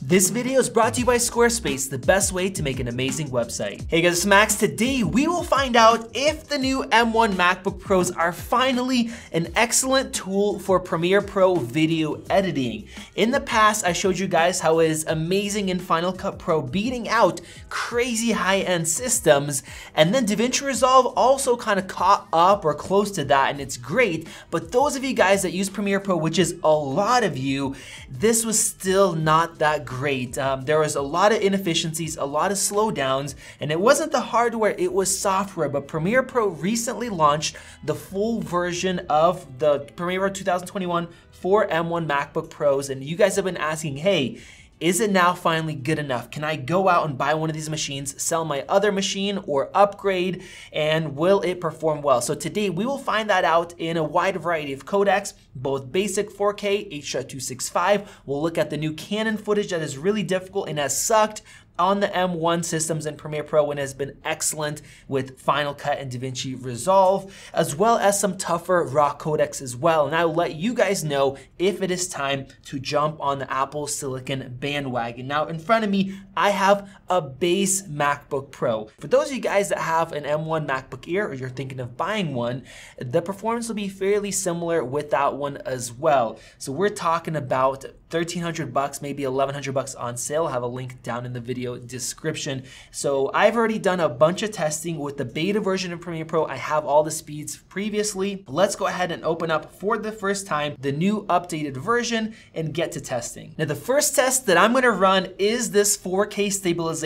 This video is brought to you by Squarespace, the best way to make an amazing website. Hey guys, it's Max. Today we will find out if the new M1 MacBook Pros are finally an excellent tool for Premiere Pro video editing. In the past, I showed you guys how it is amazing in Final Cut Pro, beating out crazy high-end systems, and then DaVinci Resolve also kind of caught up or close to that, and it's great. But those of you guys that use Premiere Pro, which is a lot of you, this was still not that great. There was a lot of inefficiencies, a lot of slowdowns, and it wasn't the hardware, it was software. But Premiere Pro recently launched the full version of the Premiere Pro 2021 for M1 MacBook Pros, and you guys have been asking, hey, is it now finally good enough? Can I go out and buy one of these machines, sell my other machine, or upgrade, and will it perform well? So today we will find that out in a wide variety of codecs, both basic 4K, H.265. We'll look at the new Canon footage that is really difficult and has sucked on the M1 systems in Premiere Pro and has been excellent with Final Cut and DaVinci Resolve, as well as some tougher raw codecs as well. And I will let you guys know if it is time to jump on the Apple Silicon bandwagon. Now in front of me, I have a base MacBook Pro. For those of you guys that have an M1 MacBook Air or you're thinking of buying one, the performance will be fairly similar with that one as well. So we're talking about $1,300 bucks, maybe $1,100 bucks on sale. I'll have a link down in the video description. So I've already done a bunch of testing with the beta version of Premiere Pro. I have all the speeds previously. Let's go ahead and open up for the first time the new updated version and get to testing. Now the first test that I'm gonna run is this 4K stabilization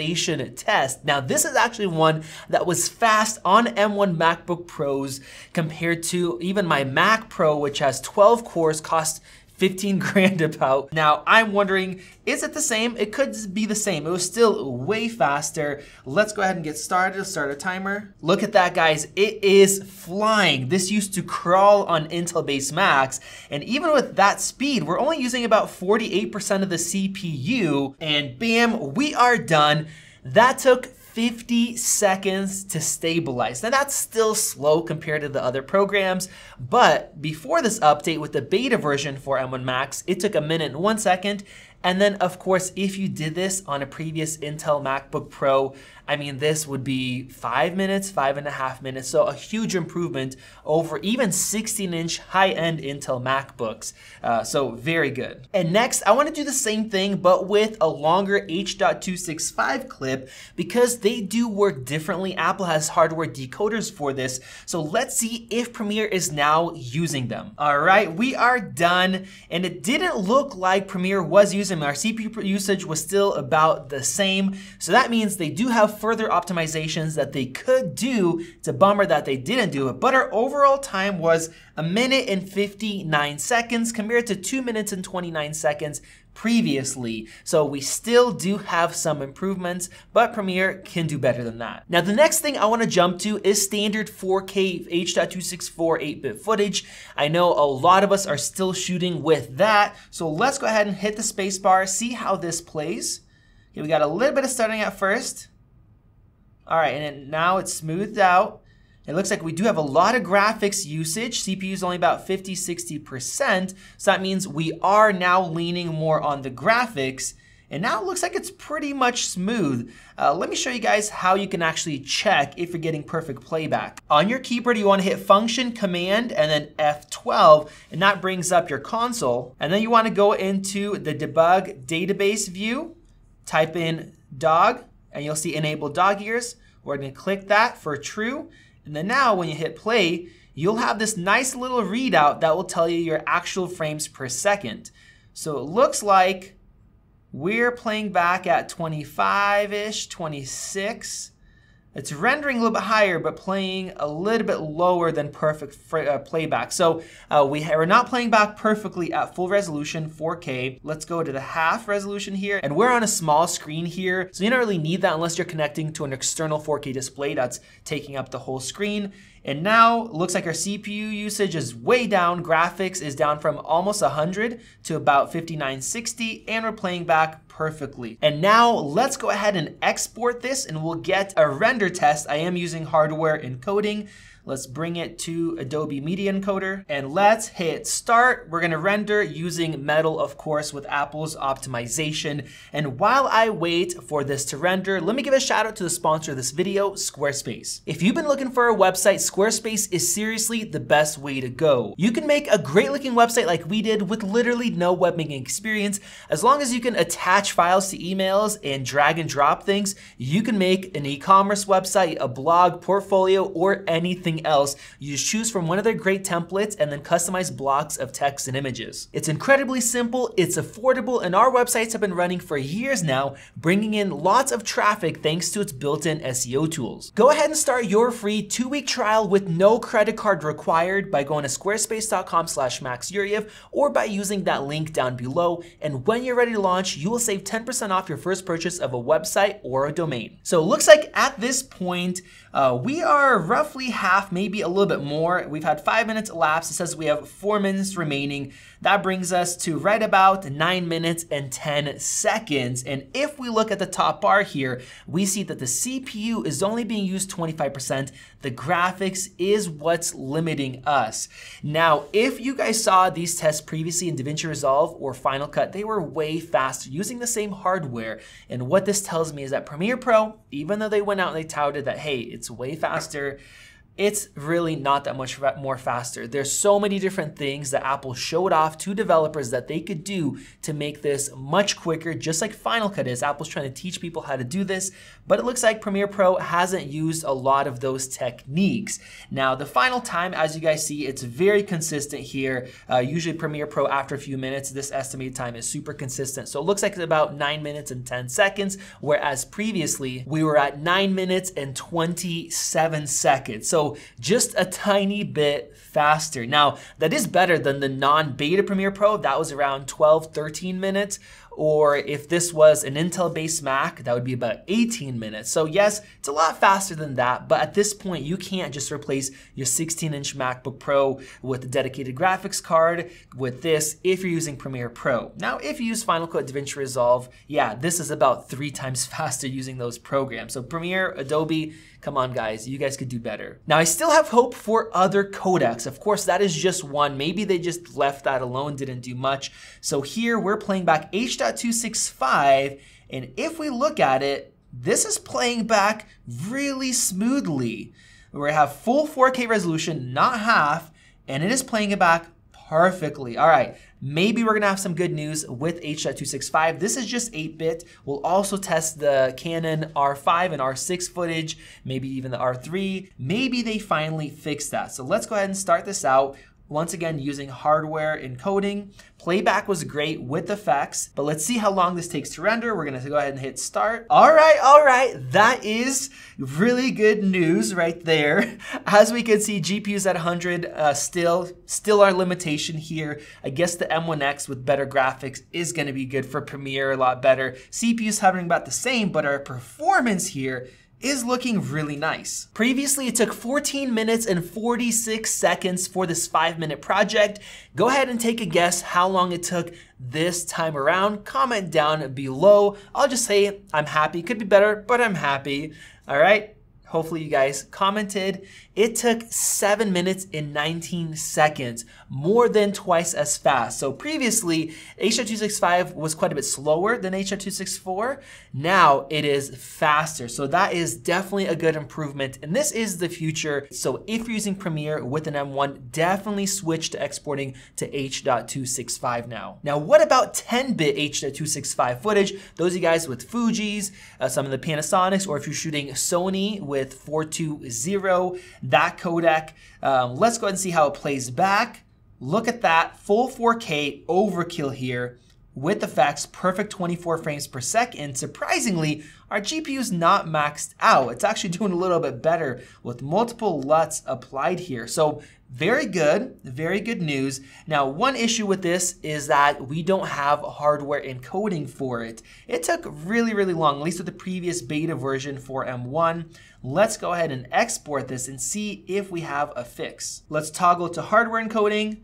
test. Now this is actually one that was fast on M1 MacBook Pros compared to even my Mac Pro, which has 12 cores, costs 15 grand about. Now I'm wondering, is it the same? It could be the same. It was still way faster. Let's go ahead and get started. Let's start a timer. Look at that, guys. It is flying. This used to crawl on Intel-based Macs. And even with that speed, we're only using about 48% of the CPU. And bam, we are done. That took 50 seconds to stabilize. Now that's still slow compared to the other programs, but before this update with the beta version for M1 Max, it took 1 minute and 1 second. And then of course, if you did this on a previous Intel MacBook Pro, I mean, this would be 5 minutes, 5.5 minutes. So a huge improvement over even 16-inch high-end Intel MacBooks. So very good. And next, I wanna do the same thing, but with a longer H.265 clip, because they do work differently. Apple has hardware decoders for this. So let's see if Premiere is now using them. All right, we are done. And it didn't look like Premiere was using them. Our CPU usage was still about the same. So that means they do have further optimizations that they could do. It's a bummer that they didn't do it, but our overall time was 1 minute and 59 seconds compared to 2 minutes and 29 seconds previously. So we still do have some improvements, but Premiere can do better than that. Now the next thing I want to jump to is standard 4K H.264 8-bit footage. I know a lot of us are still shooting with that. So let's go ahead and hit the spacebar, see how this plays. Okay, we got a little bit of stuttering at first. All right, and then now it's smoothed out. It looks like we do have a lot of graphics usage. CPU is only about 50, 60%. So that means we are now leaning more on the graphics. And now it looks like it's pretty much smooth. Let me show you guys how you can actually check if you're getting perfect playback. On your keyboard, you wanna hit Function, Command, and then F12, and that brings up your console. And then you wanna go into the Debug Database view, type in Dog, and you'll see Enable Dog Ears. We're gonna click that for true. And then now when you hit play, you'll have this nice little readout that will tell you your actual frames per second. So it looks like we're playing back at 25-ish, 26. It's rendering a little bit higher, but playing a little bit lower than perfect playback. So we are not playing back perfectly at full resolution 4K. Let's go to the half resolution here. And we're on a small screen here, so you don't really need that unless you're connecting to an external 4K display that's taking up the whole screen. And now it looks like our CPU usage is way down. Graphics is down from almost 100 to about 5960, and we're playing back perfectly. And now let's go ahead and export this and we'll get a render test. I am using hardware encoding. Let's bring it to Adobe Media Encoder and let's hit start. We're gonna render using Metal, of course, with Apple's optimization. And while I wait for this to render, let me give a shout out to the sponsor of this video, Squarespace. If you've been looking for a website, Squarespace is seriously the best way to go. You can make a great looking website like we did with literally no web making experience. As long as you can attach files to emails and drag and drop things, you can make an e-commerce website, a blog, portfolio, or anything else. You just choose from one of their great templates and then customize blocks of text and images. It's incredibly simple, it's affordable, and our websites have been running for years now, bringing in lots of traffic thanks to its built-in SEO tools. Go ahead and start your free 2-week trial with no credit card required by going to squarespace.com/maxyuryev or by using that link down below. And when you're ready to launch, you will save 10% off your first purchase of a website or a domain. So it looks like at this point, we are roughly half, maybe a little bit more. We've had 5 minutes elapsed. It says we have 4 minutes remaining. That brings us to right about 9 minutes and 10 seconds. And if we look at the top bar here, we see that the CPU is only being used 25%. The graphics is what's limiting us. Now, if you guys saw these tests previously in DaVinci Resolve or Final Cut, they were way faster using the same hardware. And what this tells me is that Premiere Pro, even though they went out and they touted that, hey, it's way faster, it's really not that much more faster. There's so many different things that Apple showed off to developers that they could do to make this much quicker, just like Final Cut is. Apple's trying to teach people how to do this, but it looks like Premiere Pro hasn't used a lot of those techniques. Now, the final time, as you guys see, it's very consistent here. Usually Premiere Pro after a few minutes, this estimated time is super consistent. So it looks like it's about 9 minutes and 10 seconds, whereas previously we were at 9 minutes and 27 seconds. So just a tiny bit faster. Now, that is better than the non-beta Premiere Pro. That was around 12, 13 minutes. Or if this was an Intel-based Mac, that would be about 18 minutes. So yes, it's a lot faster than that, but at this point, you can't just replace your 16-inch MacBook Pro with a dedicated graphics card with this if you're using Premiere Pro. Now, if you use Final Cut, DaVinci Resolve, yeah, this is about 3 times faster using those programs. So Premiere, Adobe, come on guys, you guys could do better. Now, I still have hope for other codecs. Of course, that is just one. Maybe they just left that alone, didn't do much. So here, we're playing back H.265, and if we look at it, this is playing back really smoothly. We have full 4K resolution, not half, and it is playing it back perfectly. All right, maybe we're gonna have some good news with H.265. This is just 8-bit. We'll also test the Canon R5 and R6 footage, maybe even the R3. Maybe they finally fix that. So let's go ahead and start this out. Once again, using hardware encoding. Playback was great with effects, but let's see how long this takes to render. We're gonna go ahead and hit start. All right, that is really good news right there. As we can see, GPUs at 100, still our limitation here. I guess the M1X with better graphics is gonna be good for Premiere, a lot better. CPUs hovering about the same, but our performance here is looking really nice. Previously, it took 14 minutes and 46 seconds for this 5-minute project. Go ahead and take a guess how long it took this time around. Comment down below. I'll just say I'm happy. Could be better, but I'm happy. All right. Hopefully you guys commented. It took 7 minutes and 19 seconds, more than twice as fast. So previously, H.265 was quite a bit slower than H.264. Now it is faster. So that is definitely a good improvement. And this is the future. So if you're using Premiere with an M1, definitely switch to exporting to H.265 now. Now, what about 10-bit H.265 footage? Those of you guys with Fujis, some of the Panasonics, or if you're shooting Sony with 420, that codec. Let's go ahead and see how it plays back. Look at that, full 4K overkill here with effects, perfect 24 frames per second. Surprisingly, our GPU's not maxed out. It's actually doing a little bit better with multiple LUTs applied here. So very good news. Now, one issue with this is that we don't have hardware encoding for it. It took really long, at least with the previous beta version for M1. Let's go ahead and export this and see if we have a fix. Let's toggle to hardware encoding.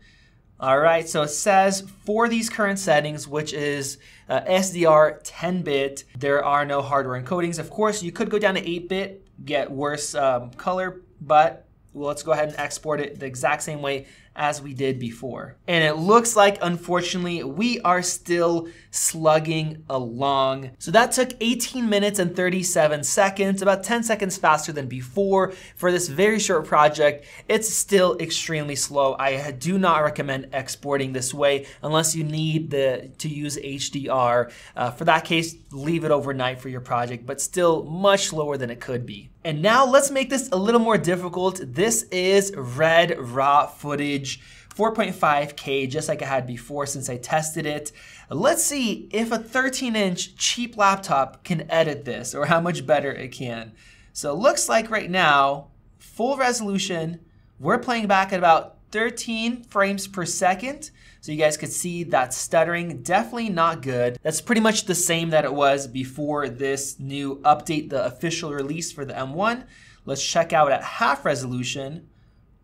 All right, so it says for these current settings, which is SDR 10-bit, there are no hardware encodings. Of course, you could go down to 8-bit, get worse color, but Well, let's go ahead and export it the exact same way as we did before. And it looks like, unfortunately, we are still slugging along. So that took 18 minutes and 37 seconds, about 10 seconds faster than before for this very short project. It's still extremely slow. I do not recommend exporting this way unless you need to use HDR. For that case, leave it overnight for your project, but still much slower than it could be. And now let's make this a little more difficult. This is RED raw footage, 4.5K, just like I had before since I tested it. Let's see if a 13-inch cheap laptop can edit this or how much better it can. So it looks like right now, full resolution, we're playing back at about 13 frames per second. So you guys could see that stuttering, definitely not good. That's pretty much the same that it was before this new update, the official release for the M1. Let's check out at half resolution.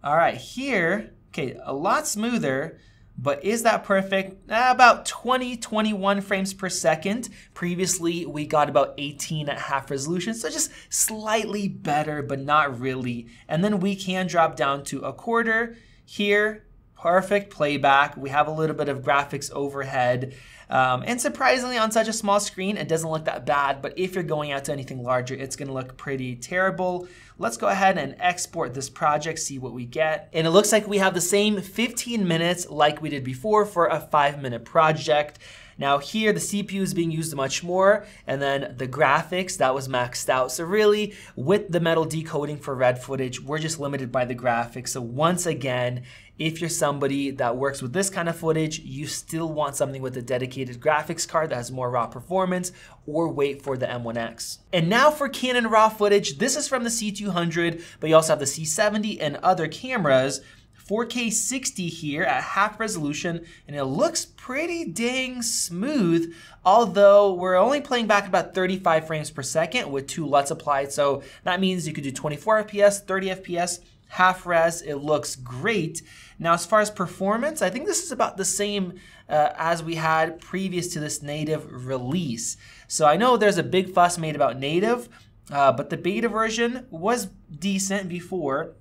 All right, here, okay, a lot smoother, but is that perfect? About 20, 21 frames per second. Previously, we got about 18 at half resolution, so just slightly better, but not really. And then we can drop down to a quarter here. Perfect playback. We have a little bit of graphics overhead. And surprisingly, on such a small screen, it doesn't look that bad, but if you're going out to anything larger, it's gonna look pretty terrible. Let's go ahead and export this project, see what we get. And it looks like we have the same 15 minutes like we did before for a 5-minute project. Now here, the CPU is being used much more, and then the graphics, that was maxed out. So really, with the Metal decoding for RED footage, we're just limited by the graphics. So once again, if you're somebody that works with this kind of footage, you still want something with a dedicated graphics card that has more raw performance, or wait for the M1X. And now for Canon raw footage, this is from the C200, but you also have the C70 and other cameras. 4K 60 here at half resolution, and it looks pretty dang smooth, although we're only playing back about 35 frames per second with 2 LUTs applied, so that means you could do 24 FPS, 30 FPS, half res, it looks great. Now, as far as performance, I think this is about the same as we had previous to this native release. So I know there's a big fuss made about native, but the beta version was decent before.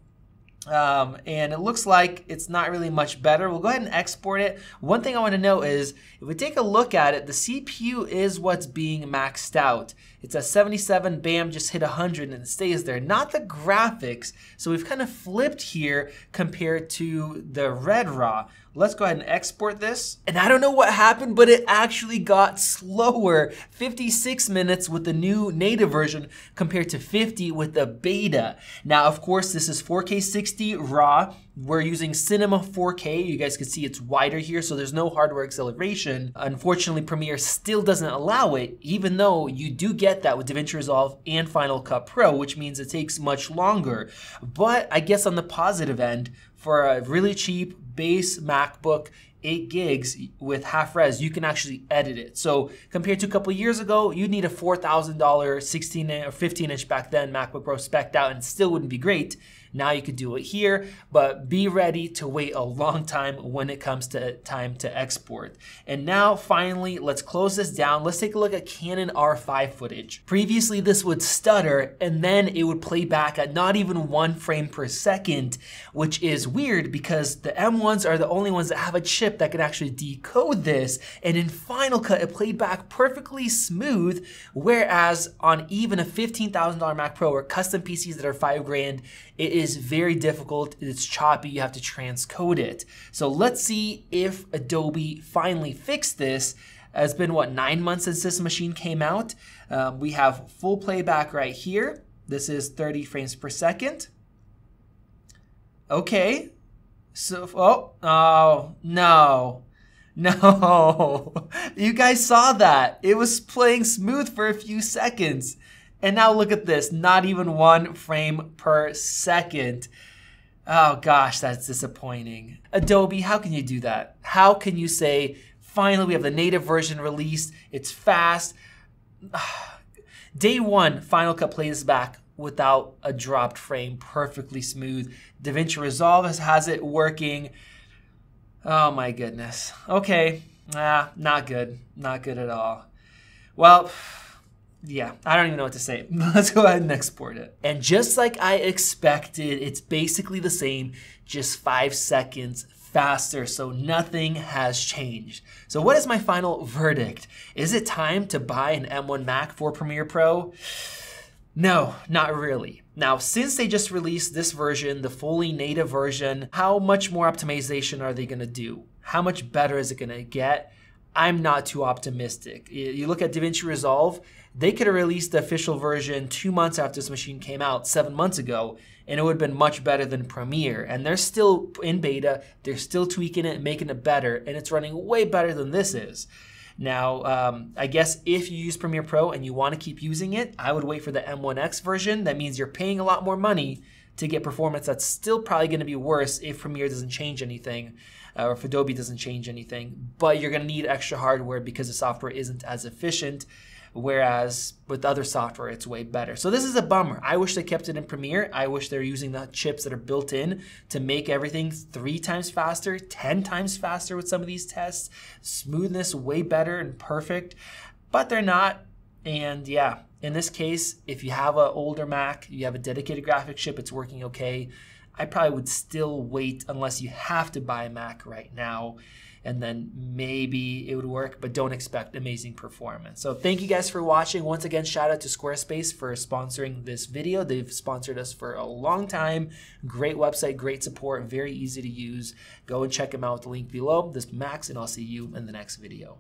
And it looks like it's not really much better. We'll go ahead and export it. One thing I want to note is if we take a look at it, the CPU is what's being maxed out. It's at 77, bam, just hit 100 and it stays there, not the graphics. So we've kind of flipped here compared to the RED raw. Let's go ahead and export this. And I don't know what happened, but it actually got slower. 56 minutes with the new native version compared to 50 with the beta. Now, of course, this is 4K 60 raw. We're using Cinema 4K. You guys can see it's wider here, so there's no hardware acceleration. Unfortunately, Premiere still doesn't allow it, even though you do get that with DaVinci Resolve and Final Cut Pro, which means it takes much longer. But I guess on the positive end, for a really cheap base MacBook, 8 gigs with half res, you can actually edit it. So compared to a couple years ago, you'd need a $4,000 16 or 15 inch back then MacBook Pro spec'd out and still wouldn't be great. Now you could do it here, but be ready to wait a long time when it comes to time to export. And now finally, let's close this down. Let's take a look at Canon R5 footage. Previously, this would stutter and then it would play back at not even 1 frame per second, which is weird because the M1s are the only ones that have a chip that can actually decode this. And in Final Cut, it played back perfectly smooth, whereas on even a $15,000 Mac Pro or custom PCs that are $5 grand, it is very difficult, it's choppy, you have to transcode it. So let's see if Adobe finally fixed this. It's been, what, 9 months since this machine came out. We have full playback right here. This is 30 frames per second. Okay, so, oh, no. No, you guys saw that. It was playing smooth for a few seconds. And now look at this, not even 1 frame per second. Oh gosh, that's disappointing. Adobe, how can you do that? How can you say, finally we have the native version released, it's fast. Day one, Final Cut plays back without a dropped frame, perfectly smooth. DaVinci Resolve has it working. Oh my goodness. Okay, not good, not good at all. Well, yeah, I don't even know what to say. Let's go ahead and export it. And just like I expected, it's basically the same, just 5 seconds faster, so nothing has changed. So what is my final verdict? Is it time to buy an M1 Mac for Premiere Pro? No, not really. Now, since they just released this version, the fully native version, how much more optimization are they gonna do? How much better is it gonna get? I'm not too optimistic. You look at DaVinci Resolve, they could have released the official version 2 months after this machine came out, 7 months ago, and it would have been much better than Premiere. And they're still in beta, they're still tweaking it, making it better, and it's running way better than this is. Now, I guess if you use Premiere Pro and you want to keep using it, I would wait for the M1X version. That means you're paying a lot more money to get performance that's still probably going to be worse if Premiere doesn't change anything, or if Adobe doesn't change anything, but you're going to need extra hardware because the software isn't as efficient, whereas with other software, it's way better. So this is a bummer. I wish they kept it in Premiere. I wish they're using the chips that are built in to make everything 3 times faster, 10 times faster with some of these tests, smoothness way better and perfect, but they're not. And yeah, in this case, if you have an older Mac, you have a dedicated graphics chip, it's working okay. I probably would still wait unless you have to buy a Mac right now, and then maybe it would work, but don't expect amazing performance. So thank you guys for watching. Once again, shout out to Squarespace for sponsoring this video. They've sponsored us for a long time. Great website, great support, very easy to use. Go and check them out with the link below. This is Max, and I'll see you in the next video.